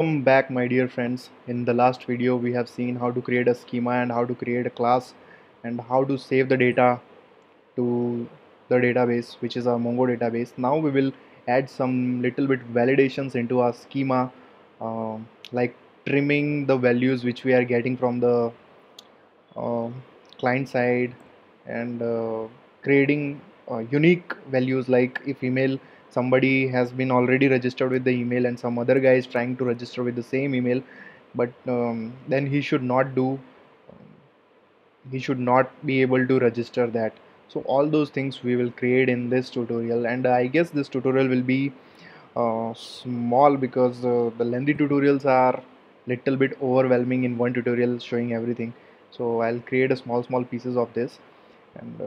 Welcome back, my dear friends. In the last video we have seen how to create a schema and how to create a class and how to save the data to the database, which is our Mongo database. Now we will add some little bit validations into our schema, like trimming the values which we are getting from the client side and creating unique values, like if somebody has been already registered with the email and some other guy is trying to register with the same email, but then he should not be able to register that. So all those things we will create in this tutorial, and I guess this tutorial will be small because the lengthy tutorials are little bit overwhelming in one tutorial showing everything. So I'll create a small pieces of this, and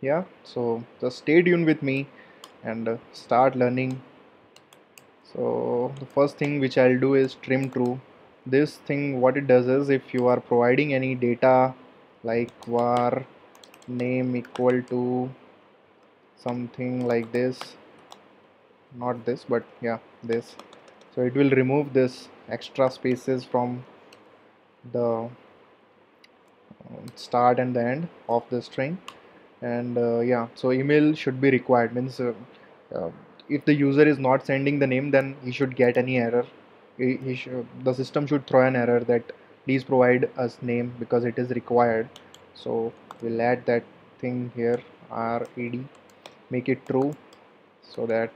yeah, so just stay tuned with me and start learning. So the first thing which I'll do is trim true. This thing, what it does is, if you are providing any data like var name equal to something like this, not this but yeah this, so it will remove this extra spaces from the start and the end of the string. And yeah, so email should be required, means if the user is not sending the name, then he should get any error. The system should throw an error that please provide us name because it is required. So we'll add that thing here, red, make it true so that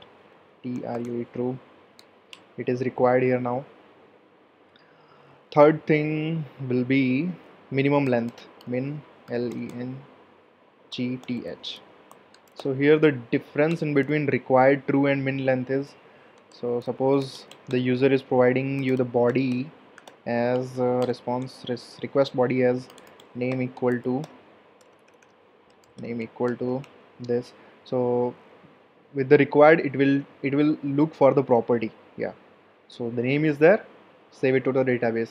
true, true, it is required here. Now third thing will be minimum length, min len GTH. So here the difference in between required true and min length is, so suppose the user is providing you the body as request body as name equal to this. So with the required, it will look for the property. Yeah, so the name is there, save it to the database,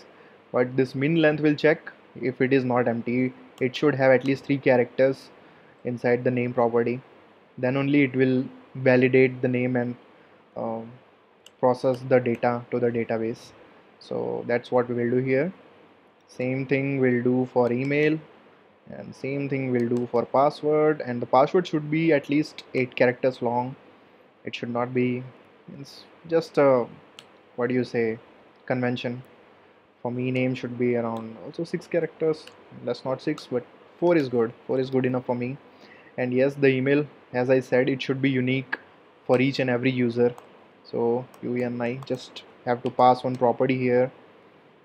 but this min length will check if it is not empty. It should have at least 3 characters inside the name property, then only it will validate the name and process the data to the database. So that's what we will do here. Same thing we'll do for email, and same thing we'll do for password, and the password should be at least 8 characters long. It should not be, it's just a, what do you say, convention. For me, name should be around also 6 characters, that's not 6 but 4 is good, 4 is good enough for me. And yes, the email, as I said, it should be unique for each and every user. So UNI, just have to pass one property here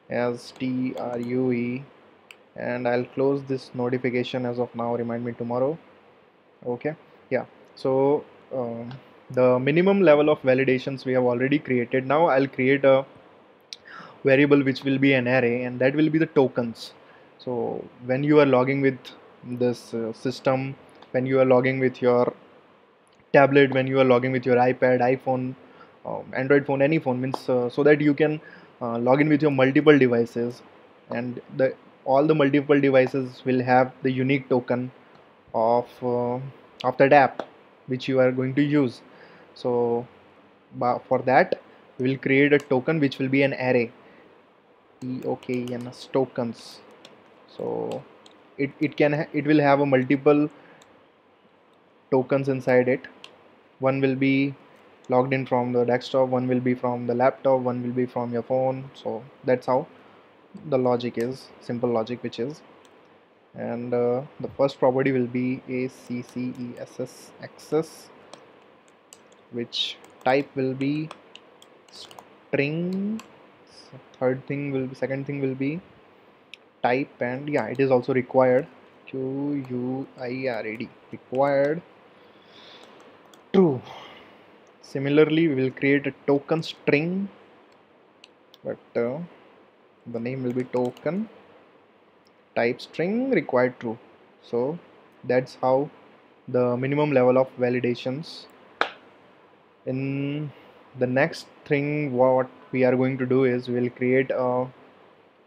as TRUE, and I'll close this notification as of now, remind me tomorrow. Okay, yeah, so the minimum level of validations we have already created. Now I'll create a variable which will be an array, and that will be the tokens. So when you are logging with this system, when you are logging with your tablet, when you are logging with your iPad, iPhone, Android phone, any phone, means so that you can log in with your multiple devices, and all the multiple devices will have the unique token of that app which you are going to use. So for that we will create a token which will be an array, tokens, tokens. So it will have a multiple tokens inside it. One will be logged in from the desktop, one will be from the laptop, one will be from your phone. So that's how the logic is, simple logic which is. And the first property will be ACCESS access, which type will be string. Second thing will be type, and yeah, it is also required, QUIRAD, required true. Similarly, we will create a token string, but the name will be token, type string, required true. So that's how the minimum level of validations. In the next thing what we are going to do is, we will create a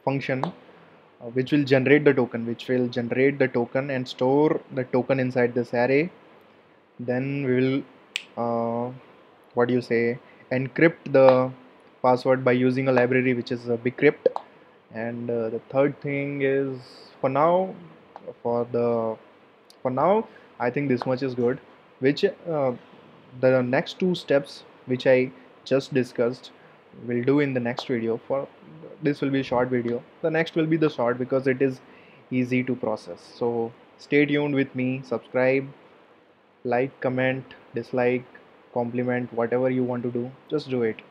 function which will generate the token, and store the token inside this array. Then we will encrypt the password by using a library which is bcrypt. And the third thing is, for now I think this much is good, which the next two steps which I just discussed will do in the next video. For this will be a short video, the next will be the short because it is easy to process. So stay tuned with me, subscribe, like, comment, dislike, compliment, whatever you want to do, just do it.